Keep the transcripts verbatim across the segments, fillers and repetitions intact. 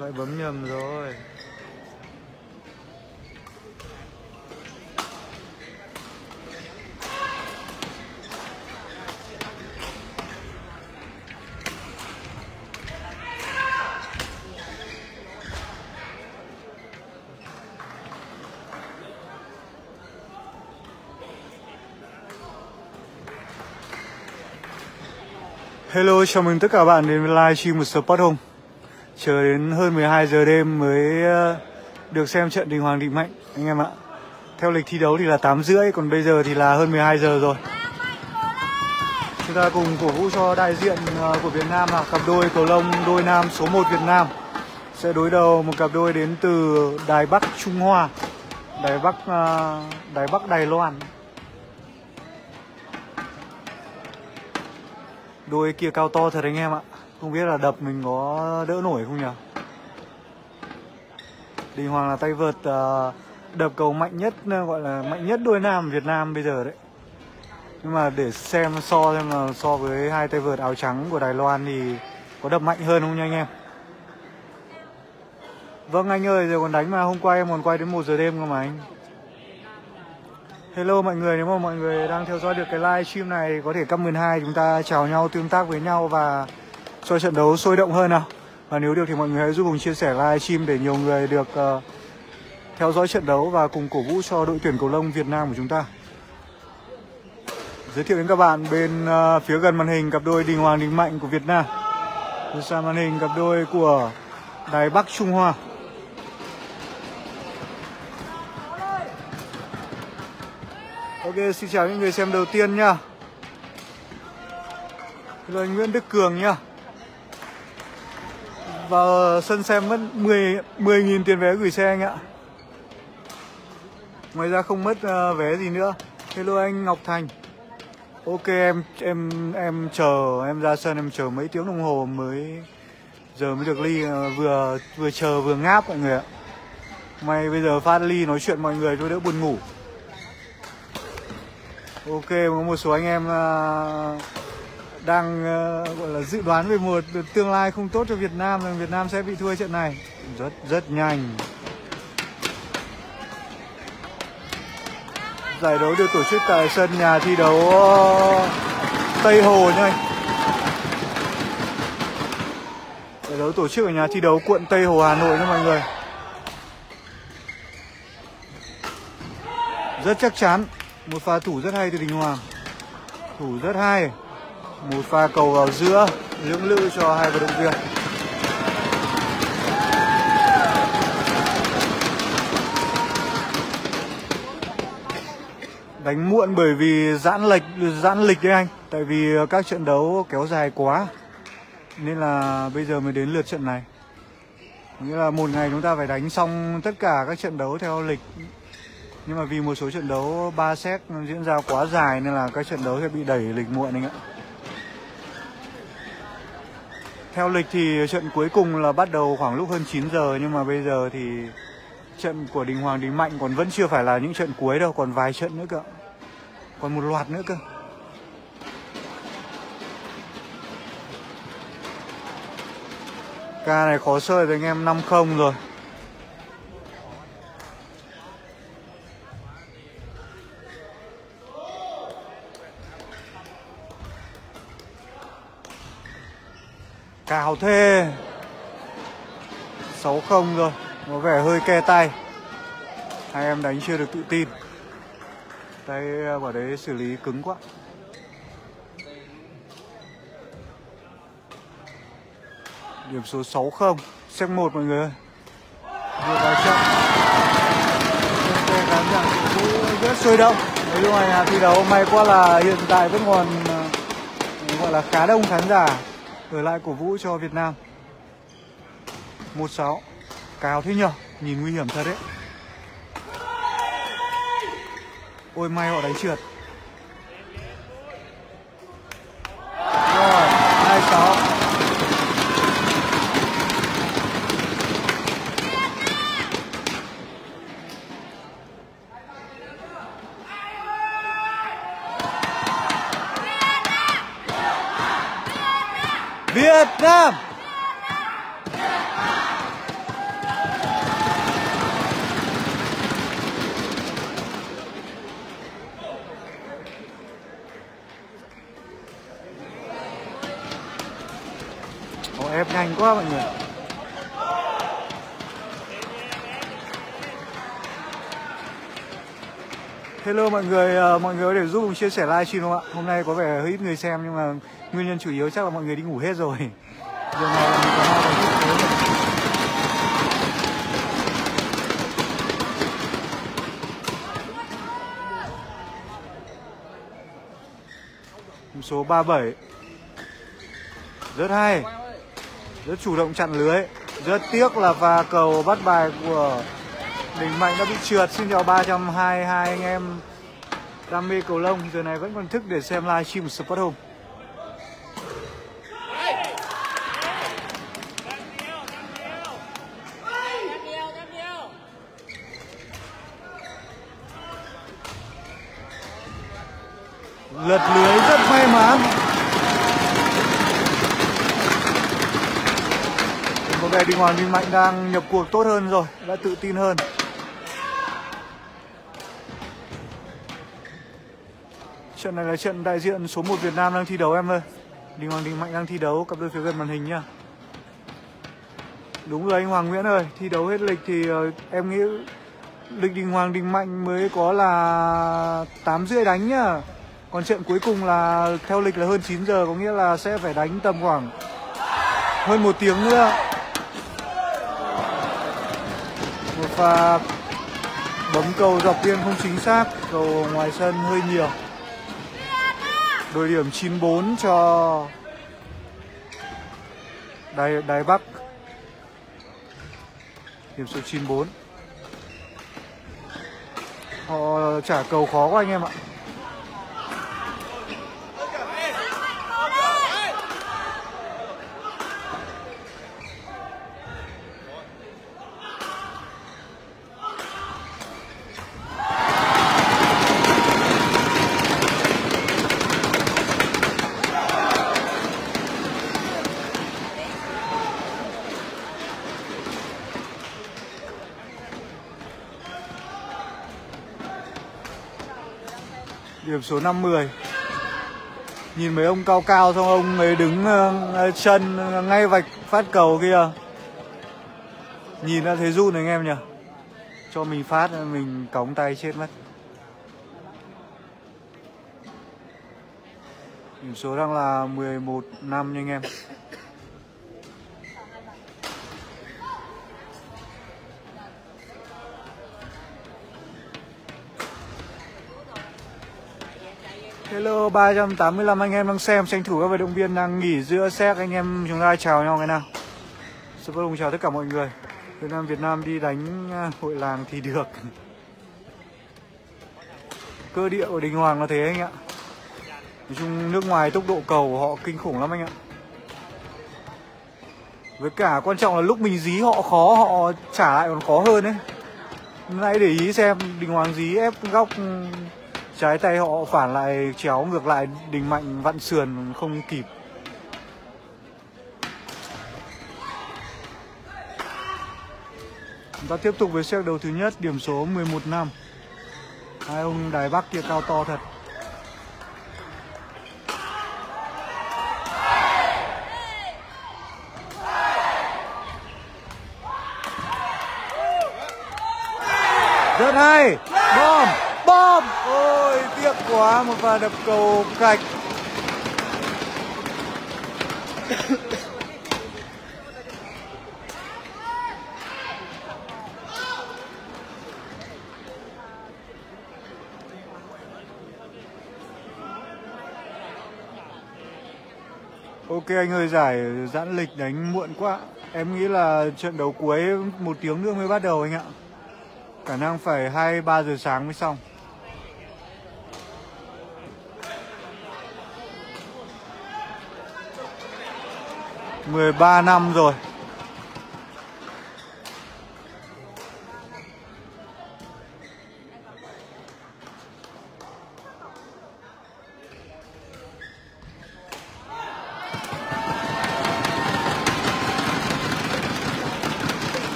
Lại bấm nhầm rồi. Hello, chào mừng tất cả bạn đến với live stream của Sport Hùng. Chờ đến hơn mười hai giờ đêm mới được xem trận Đình Hoàng Đình Mạnh anh em ạ. Theo lịch thi đấu thì là tám rưỡi, còn bây giờ thì là hơn mười hai giờ rồi. Chúng ta cùng cổ vũ cho đại diện của Việt Nam là cặp đôi cầu lông đôi nam số một Việt Nam sẽ đối đầu một cặp đôi đến từ Đài Bắc Trung Hoa, Đài Bắc Đài Bắc Đài Loan. Đôi kia cao to thật anh em ạ. Không biết là đập mình có đỡ nổi không nhỉ? Đình Hoàng là tay vợt đập cầu mạnh nhất, gọi là mạnh nhất đôi nam Việt Nam bây giờ đấy. Nhưng mà để xem so xem là so với hai tay vợt áo trắng của Đài Loan thì có đập mạnh hơn không nha anh em? Vâng anh ơi, giờ còn đánh mà, hôm qua em còn quay đến một giờ đêm cơ mà anh. Hello mọi người, nếu mà mọi người đang theo dõi được cái live stream này có thể cắm mười hai chúng ta chào nhau, tương tác với nhau và cho trận đấu sôi động hơn nào. Và nếu được thì mọi người hãy giúp Hùng chia sẻ live stream để nhiều người được uh, theo dõi trận đấu và cùng cổ vũ cho đội tuyển cầu lông Việt Nam của chúng ta. Giới thiệu đến các bạn bên uh, phía gần màn hình cặp đôi Đình Hoàng Đình Mạnh của Việt Nam. Từ xa màn hình cặp đôi của Đài Bắc Trung Hoa. Ok, xin chào những người xem đầu tiên nhá. Rồi Nguyễn Đức Cường nhá. Vào sân xem mất mười nghìn tiền vé gửi xe anh ạ. Ngoài ra không mất uh, vé gì nữa. Hello anh Ngọc Thành. Ok, em em em chờ, em ra sân em chờ mấy tiếng đồng hồ mới giờ mới được ly, uh, vừa vừa chờ vừa ngáp mọi người ạ. May bây giờ phát ly nói chuyện mọi người cho đỡ buồn ngủ. Ok, có một số anh em uh, đang uh, gọi là dự đoán về một tương lai không tốt cho Việt Nam, rằng Việt Nam sẽ bị thua trận này. Rất rất nhanh. Giải đấu được tổ chức tại sân nhà thi đấu uh, Tây Hồ nha anh. Giải đấu tổ chức ở nhà thi đấu quận Tây Hồ Hà Nội nha mọi người. Rất chắc chắn. Một pha thủ rất hay từ Đình Hoàng. Thủ rất hay. Một pha cầu vào giữa, lưỡng lự cho hai vận động viên. Đánh muộn bởi vì giãn lệch, giãn lịch đấy anh. Tại vì các trận đấu kéo dài quá nên là bây giờ mới đến lượt trận này. Nghĩa là một ngày chúng ta phải đánh xong tất cả các trận đấu theo lịch. Nhưng mà vì một số trận đấu ba set diễn ra quá dài nên là các trận đấu sẽ bị đẩy lịch muộn anh ạ. Theo lịch thì trận cuối cùng là bắt đầu khoảng lúc hơn chín giờ, nhưng mà bây giờ thì trận của Đình Hoàng Đình Mạnh còn vẫn chưa phải là những trận cuối đâu, còn vài trận nữa cơ. Còn một loạt nữa cơ. Ca này khó chơi với anh em, năm không rồi. Cào thế. Sáu không rồi. Có vẻ hơi ke tay. Hai em đánh chưa được tự tin. Tay vào đấy xử lý cứng quá. Điểm số sáu không. Set một mọi người ơi. Vừa vào trận. Các khán giả cũng rất sôi động. Nói chung là thi đấu may quá là hiện tại vẫn còn gọi là khá đông khán giả ở lại cổ vũ cho Việt Nam. Một sáu. Cao thế nhở, nhìn nguy hiểm thật đấy. Ôi may họ đánh trượt. Rồi hai sáu. Việt Nam. Việt Nam. Họ ép nhanh quá mọi người. Hello mọi người, mọi người có thể giúp mình chia sẻ livestream không ạ? Hôm nay có vẻ hơi ít người xem nhưng mà nguyên nhân chủ yếu chắc là mọi người đi ngủ hết rồi. Giờ này mình có hai cái gì đấy. Số ba mươi bảy rất hay, rất chủ động chặn lưới. Rất tiếc là và cầu bắt bài của Đình Mạnh đã bị trượt. Xin chào ba trăm hai mươi hai anh em đam mê cầu lông giờ này vẫn còn thức để xem live stream của Sport Hùng. Lật lưới rất may mắn. Có vẻ Đình Hoàng, Đình Mạnh đang nhập cuộc tốt hơn rồi, đã tự tin hơn. Trận này là trận đại diện số một Việt Nam đang thi đấu em ơi. Đình Hoàng, Đình Mạnh đang thi đấu, cặp đôi phía gần màn hình nhá. Đúng rồi anh Hoàng Nguyễn ơi, thi đấu hết lịch thì em nghĩ lịch Đình Hoàng, Đình Mạnh mới có là tám rưỡi đánh nhá. Còn trận cuối cùng là theo lịch là hơn chín giờ, có nghĩa là sẽ phải đánh tầm khoảng hơn một tiếng nữa. Một pha bấm cầu dọc biên không chính xác, cầu ngoài sân hơi nhiều. Đội điểm chín bốn cho Đài, Đài Bắc. Điểm số chín bốn. Họ trả cầu khó quá anh em ạ. Điểm số năm mươi. Nhìn mấy ông cao cao xong ông ấy đứng uh, chân ngay vạch phát cầu kia. Nhìn đã thấy run anh em nhỉ. Cho mình phát mình cõng tay chết mất. Điểm số đang là mười một năm nha anh em. Hello ba trăm tám mươi lăm anh em đang xem, tranh thủ các vận động viên đang nghỉ giữa set, anh em chúng ta chào nhau cái nào. Sport Hùng chào tất cả mọi người. Việt Nam Việt Nam đi đánh hội làng thì được. Cơ địa của Đình Hoàng là thế anh ạ. Nói chung nước ngoài tốc độ cầu của họ kinh khủng lắm anh ạ. Với cả quan trọng là lúc mình dí họ khó, họ trả lại còn khó hơn ấy. Nãy để ý xem Đình Hoàng dí ép góc trái tay họ phản lại chéo ngược lại, Đình Mạnh vặn sườn không kịp. Chúng ta tiếp tục với set đầu thứ nhất, điểm số mười một năm. Hai ông Đài Bắc kia cao to thật. Rất hay. Bom, bom. Ôi tiếc quá, một pha đập cầu cạch. Ok anh ơi, giải giãn lịch đánh muộn quá. Em nghĩ là trận đấu cuối một tiếng nữa mới bắt đầu anh ạ. Khả năng phải hai ba giờ sáng mới xong. mười ba năm rồi.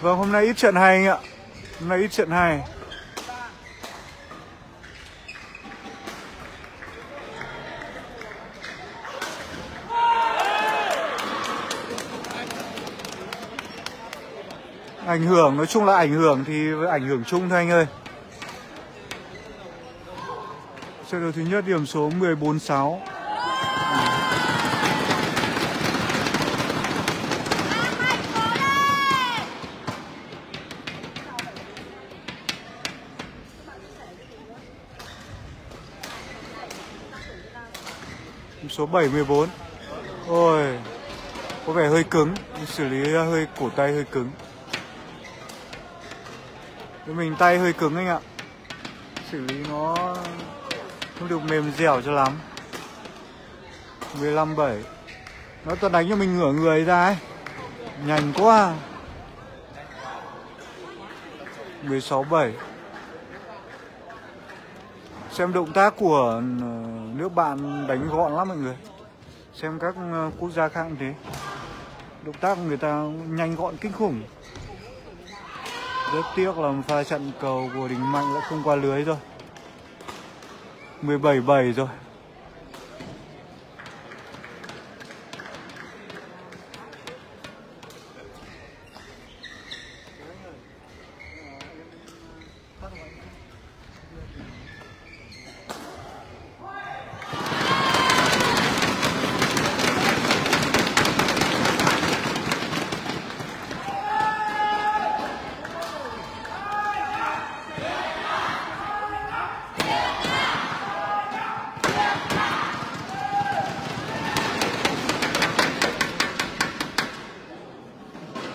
Vâng, hôm nay ít trận hay anh ạ. Hôm nay ít trận hay. Ảnh hưởng, nói chung là ảnh hưởng thì ảnh hưởng chung thôi anh ơi. Trận đấu thứ nhất điểm số mười bốn sáu. Số bảy mươi bốn. Ôi, có vẻ hơi cứng, xử lý hơi cổ tay hơi cứng. Mình tay hơi cứng anh ạ. Xử lý nó không được mềm dẻo cho lắm. mười lăm bảy. Nó toàn đánh cho mình ngửa người ra ấy. Nhanh quá. mười sáu bảy. Xem động tác của nước bạn đánh gọn lắm mọi người. Xem các quốc gia khác như thế, động tác của người ta nhanh gọn kinh khủng. Rất tiếc là pha chặn cầu của Đình Mạnh đã không qua lưới rồi. Mười bảy bảy rồi.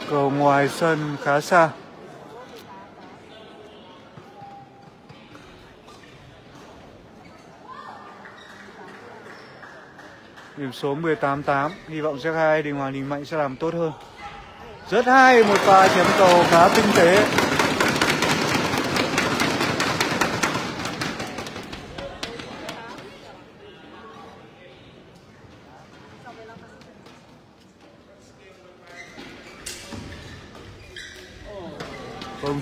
Cầu ngoài sân khá xa. Điểm số mười tám tám. Hy vọng set hai Đình Hoàng Đình Mạnh sẽ làm tốt hơn. Rất hay, một pha chém cầu khá tinh tế. Không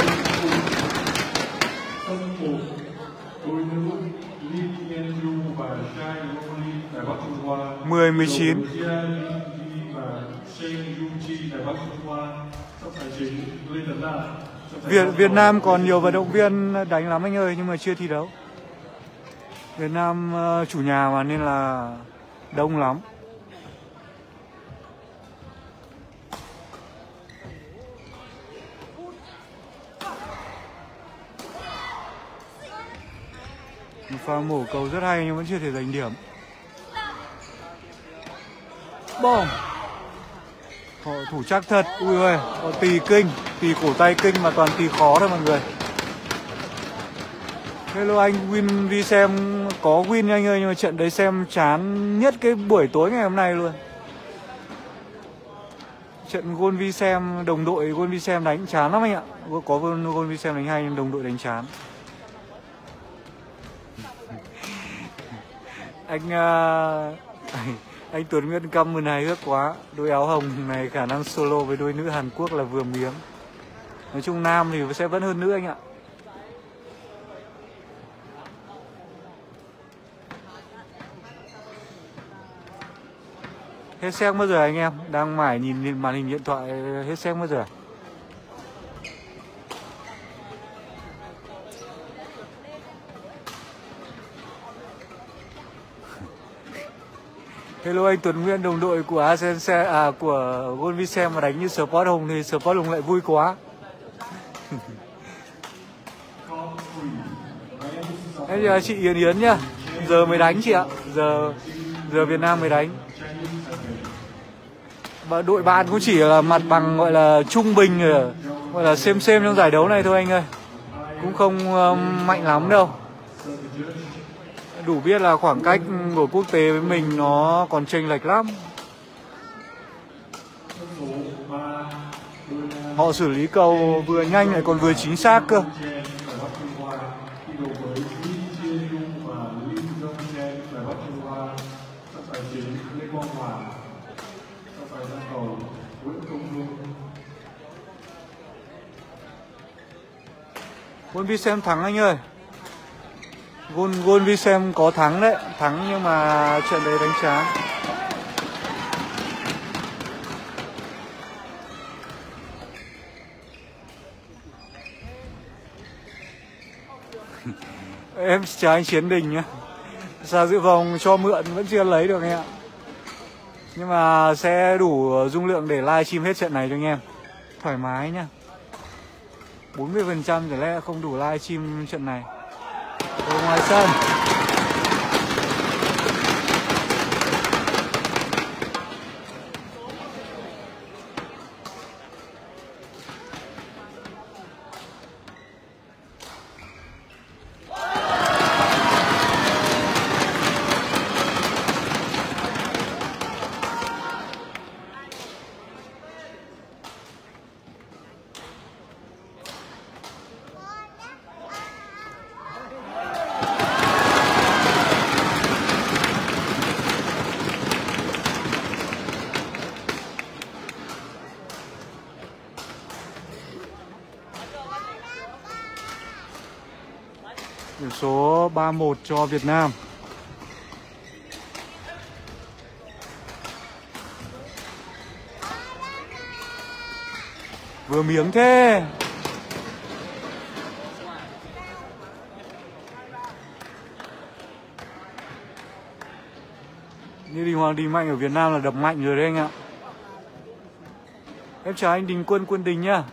mười mười chín. Việt Việt Nam còn nhiều vận động viên đánh lắm anh ơi, nhưng mà chưa thi đấu. Việt Nam chủ nhà mà nên là đông lắm. Pha mổ cầu rất hay nhưng vẫn chưa thể giành điểm. Bom. Họ thủ chắc thật. Ui ơi, họ tì kinh, tì cổ tay kinh mà toàn tì khó thôi mọi người. Hello anh Win, đi xem có Win nha anh ơi, nhưng mà trận đấy xem chán nhất cái buổi tối ngày hôm nay luôn. Trận gôn vi xem, đồng đội gôn vi xem đánh chán lắm anh ạ. Có gôn vi xem đánh hay nhưng đồng đội đánh chán. Anh uh... Anh Tuấn Nguyễn Căm mừng hài hước quá. Đôi áo hồng này khả năng solo với đôi nữ Hàn Quốc là vừa miếng. Nói chung nam thì sẽ vẫn hơn nữ anh ạ. Hết xem bao giờ anh em? Đang mải nhìn màn hình điện thoại, hết xem bao giờ? Hello anh Tuấn Nguyễn, đồng đội của Asen à của Golvisem mà đánh như Sport Hùng thì Sport Hùng lại vui quá. Em giờ chị Yến Yến nhá. Giờ mới đánh chị ạ. Giờ giờ Việt Nam mới đánh. Và đội bạn cũng chỉ là mặt bằng gọi là trung bình, gọi là xem xem trong giải đấu này thôi anh ơi. Cũng không uh, mạnh lắm đâu. Đủ biết là khoảng cách của quốc tế với mình nó còn chênh lệch lắm. Họ xử lý cầu vừa nhanh lại còn vừa chính xác cơ. Gôn Vi Xem thắng anh ơi. Gôn Gôn Vi Xem có thắng đấy, thắng nhưng mà trận đấy đánh chán. Em chào anh Chiến Đình nhá. Sao dự vòng cho mượn vẫn chưa lấy được anh ạ. Nhưng mà sẽ đủ dung lượng để live stream hết trận này cho anh em. Thoải mái nhá. Bốn mươi phần trăm chẳng lẽ không đủ live stream trận này. Ở ngoài sân số ba một cho Việt Nam. Vừa miếng thế. Như Đình Hoàng, Đình Mạnh ở Việt Nam là đập mạnh rồi đấy anh ạ. Em chào anh Đình Quân, Quân Đình nhá.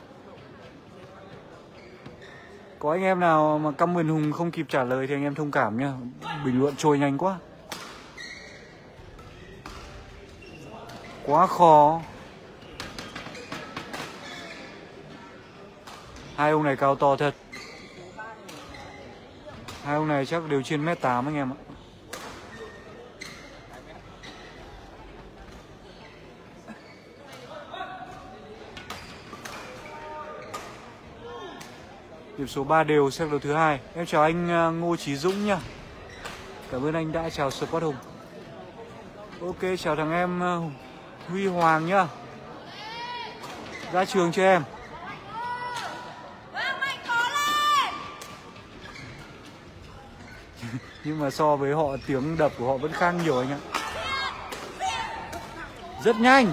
Có anh em nào mà comment Hùng không kịp trả lời thì anh em thông cảm nhá. Bình luận trôi nhanh quá. Quá khó. Hai ông này cao to thật. Hai ông này chắc đều trên mét tám anh em ạ. Điểm số ba đều xem đấu thứ hai. Em chào anh Ngô Chí Dũng nha. Cảm ơn anh đã chào Sport Hùng. Ok, chào thằng em Huy Hoàng nhá. Ra trường cho em. Nhưng mà so với họ tiếng đập của họ vẫn khác nhiều anh ạ. Rất nhanh.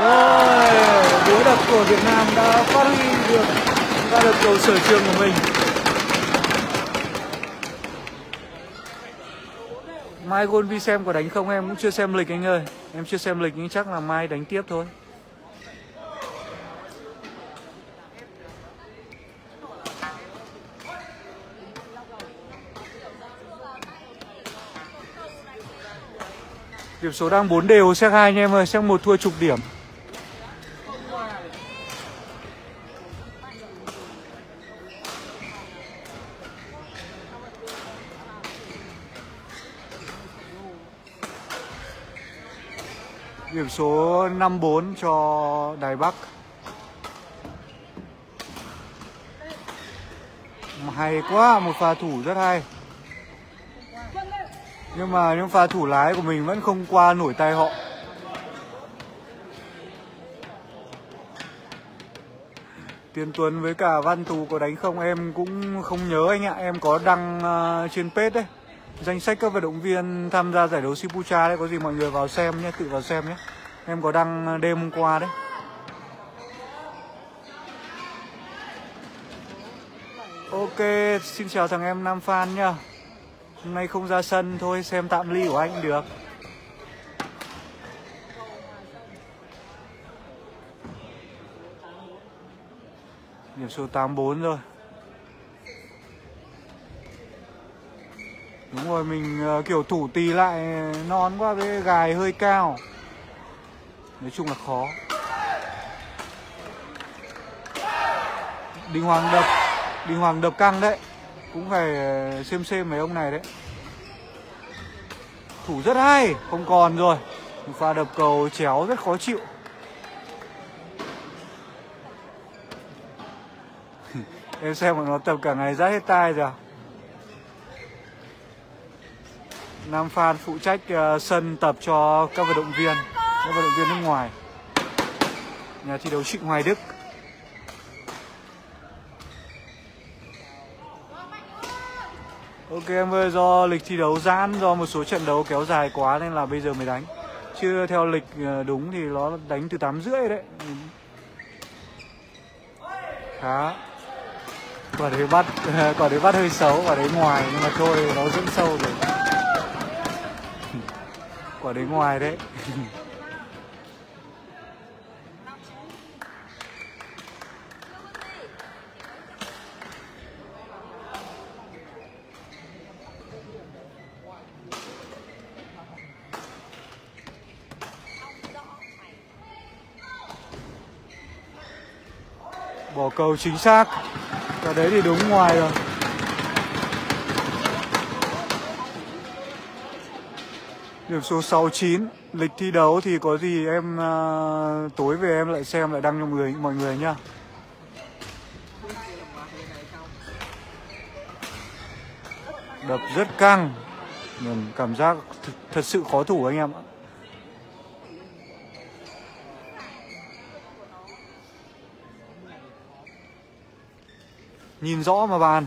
Rồi, đối đập của Việt Nam đã phát huy được ra được cầu sở trường của mình. Mai Gôn Vi Xem có đánh không? Em cũng chưa xem lịch anh ơi. Em chưa xem lịch nhưng chắc là mai đánh tiếp thôi. Điểm số đang bốn đều xét hai nha em ơi. Xét một thua chục điểm. Điểm số năm bốn cho Đài Bắc. Hay quá, một pha thủ rất hay. Nhưng mà những pha thủ lái của mình vẫn không qua nổi tay họ. Tiến Tuấn với cả Văn Tú có đánh không? Em cũng không nhớ anh ạ. Em có đăng uh, trên page đấy. Danh sách các vận động viên tham gia giải đấu Ciputra đấy, có gì mọi người vào xem nhé, tự vào xem nhé. Em có đăng đêm hôm qua đấy. Ok, xin chào thằng em Nam Phan nhá. Hôm nay không ra sân thôi, xem tạm ly của anh được. Điểm số tám bốn rồi. Đúng rồi, mình kiểu thủ tì lại non quá với gài hơi cao. Nói chung là khó. Đình Hoàng đập, Đình Hoàng đập căng đấy. Cũng phải xem xem mấy ông này đấy. Thủ rất hay, không còn rồi. Pha đập cầu chéo rất khó chịu. Em xem bọn nó tập cả ngày rát hết tai rồi. Nam Phan phụ trách uh, sân tập cho các vận động viên, các vận động viên nước ngoài. Nhà thi đấu Trịnh Hoài Đức. Ok em ơi, do lịch thi đấu giãn, do một số trận đấu kéo dài quá nên là bây giờ mới đánh. Chứ theo lịch đúng thì nó đánh từ tám rưỡi đấy. Khá. Quả đấy bắt, quả đấy bắt hơi xấu, quả đấy ngoài nhưng mà thôi nó dẫn sâu rồi. Quả đấy ngoài đấy. Bỏ cầu chính xác. Và đấy thì đúng ngoài rồi. Điểm số sáu chín. Lịch thi đấu thì có gì em uh, tối về em lại xem, lại đăng cho người, mọi người nhá. Đập rất căng. Mình cảm giác th thật sự khó thủ anh em ạ. Nhìn rõ mà bàn.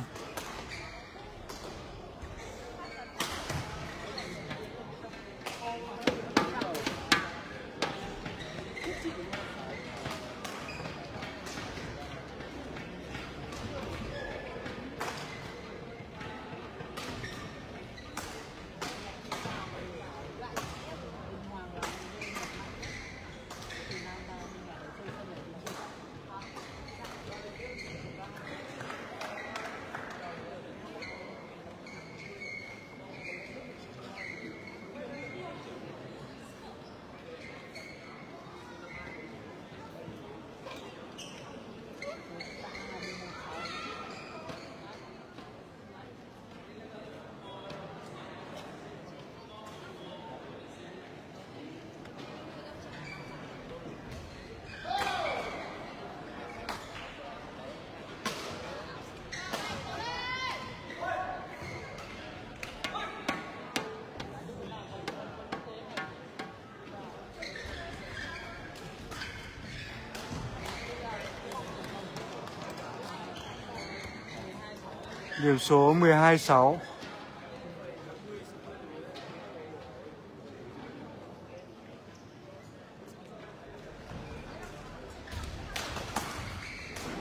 Điểm số mười hai sáu.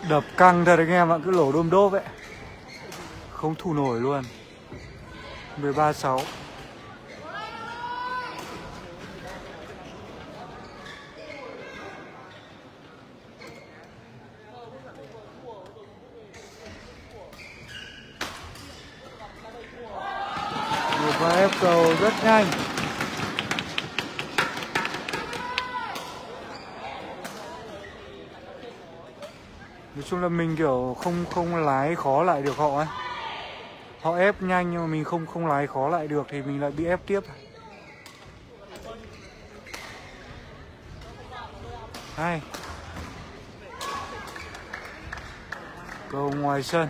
Đập căng thật anh em ạ, cứ lổ đôm đốp vậy. Không thủ nổi luôn. mười ba sáu. Và ép cầu rất nhanh. Nói chung là mình kiểu không không lái khó lại được họ ấy. Họ ép nhanh nhưng mà mình không không lái khó lại được thì mình lại bị ép tiếp. Hay. Cầu ngoài sân.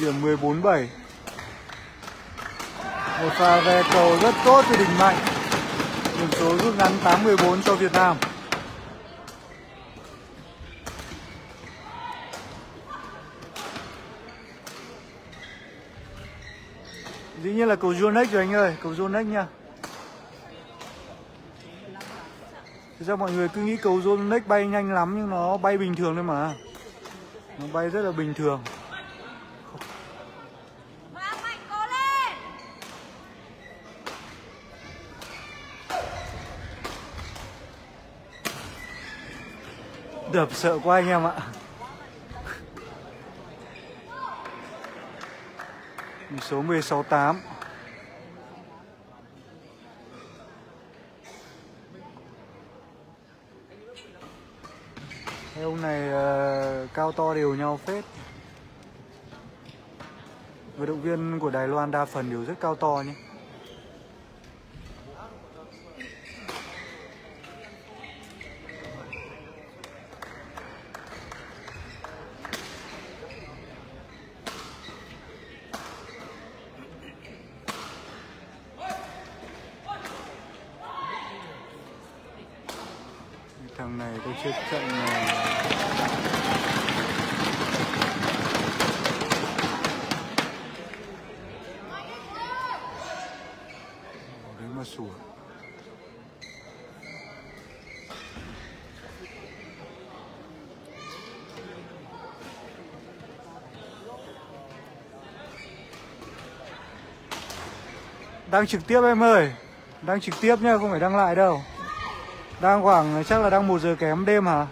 Điểm mười bốn bảy. Một pha ve cầu rất tốt từ Đình Mạnh. Điểm số rút ngắn tám mười bốn cho Việt Nam. Dĩ nhiên là cầu Zonex rồi anh ơi, cầu Zonex nha. Thực ra mọi người cứ nghĩ cầu Zonex bay nhanh lắm nhưng nó bay bình thường thôi mà. Nó bay rất là bình thường. Đập sợ quá anh em ạ. Số mười sáu tám. Cái ông này uh, cao to đều nhau phết. Vận động viên của Đài Loan đa phần đều rất cao to nhé. này tôi chưa trận này. Đấy mà sủa. Đang trực tiếp em ơi. Đang trực tiếp nhá, không phải đăng lại đâu. Đang khoảng, chắc là đang một giờ kém đêm hả?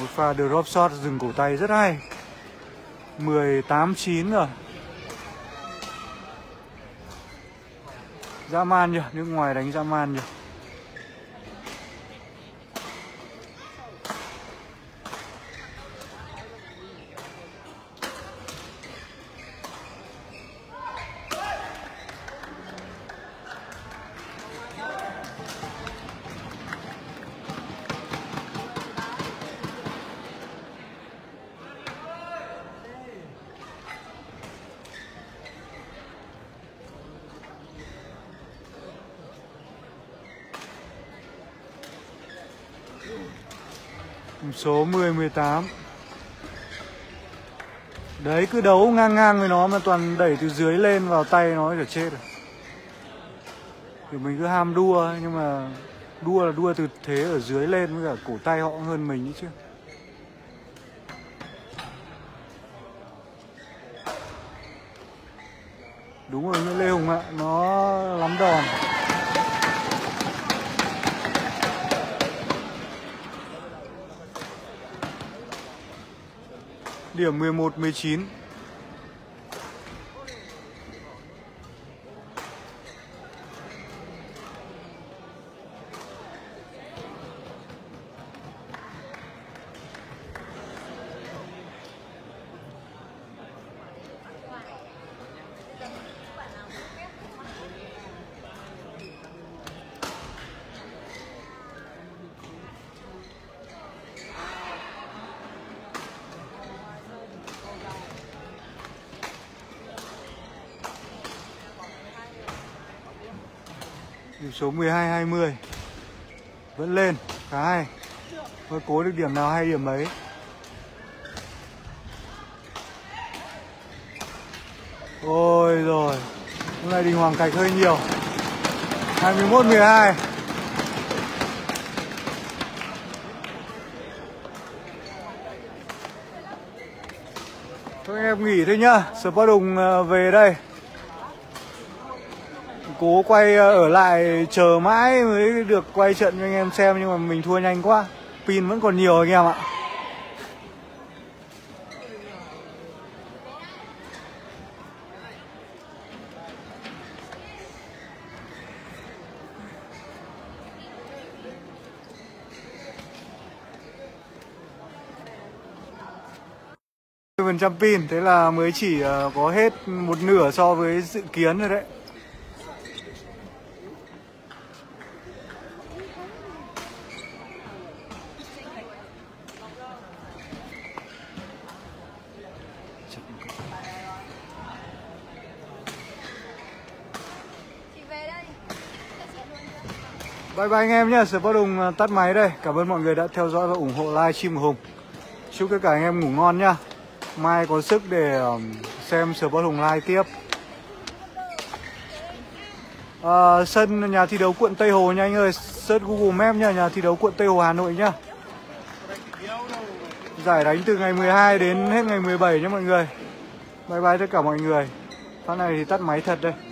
Một pha drop shot dừng cổ tay rất hay. Mười tám chín rồi. Dã man nhỉ, nước ngoài đánh dã man nhỉ. Số mười mười tám. Đấy, cứ đấu ngang ngang với nó mà toàn đẩy từ dưới lên vào tay nó để chết rồi. Thì mình cứ ham đua, nhưng mà đua là đua từ thế ở dưới lên với cả cổ tay họ hơn mình ấy chứ. Đúng rồi, Nguyễn Lê Hùng ạ, nó lắm đòn. Điểm mười một mười chín. Số mười hai hai mươi. Vẫn lên, khá hay. Thôi cố được điểm nào hay điểm ấy. Ôi rồi, hôm nay Đình Hoàng cạch hơi nhiều. Hai mươi mốt mười hai. Thôi anh em nghỉ thôi nhá, Sport Hùng về đây. Cố quay ở lại chờ mãi mới được quay trận cho anh em xem, nhưng mà mình thua nhanh quá. Pin vẫn còn nhiều anh em ạ. mười phần trăm pin, thế là mới chỉ có hết một nửa so với dự kiến rồi đấy. Bye bye anh em nhé, Sport Hùng tắt máy đây. Cảm ơn mọi người đã theo dõi và ủng hộ live stream của Hùng. Chúc tất cả anh em ngủ ngon nhá. Mai có sức để xem Sport Hùng live tiếp. À, sân nhà thi đấu quận Tây Hồ nha anh ơi. Search Google Maps nha, nhà thi đấu quận Tây Hồ Hà Nội nhá. Giải đánh từ ngày mười hai đến hết ngày mười bảy nhé mọi người. Bye bye tất cả mọi người. Phát này thì tắt máy thật đây.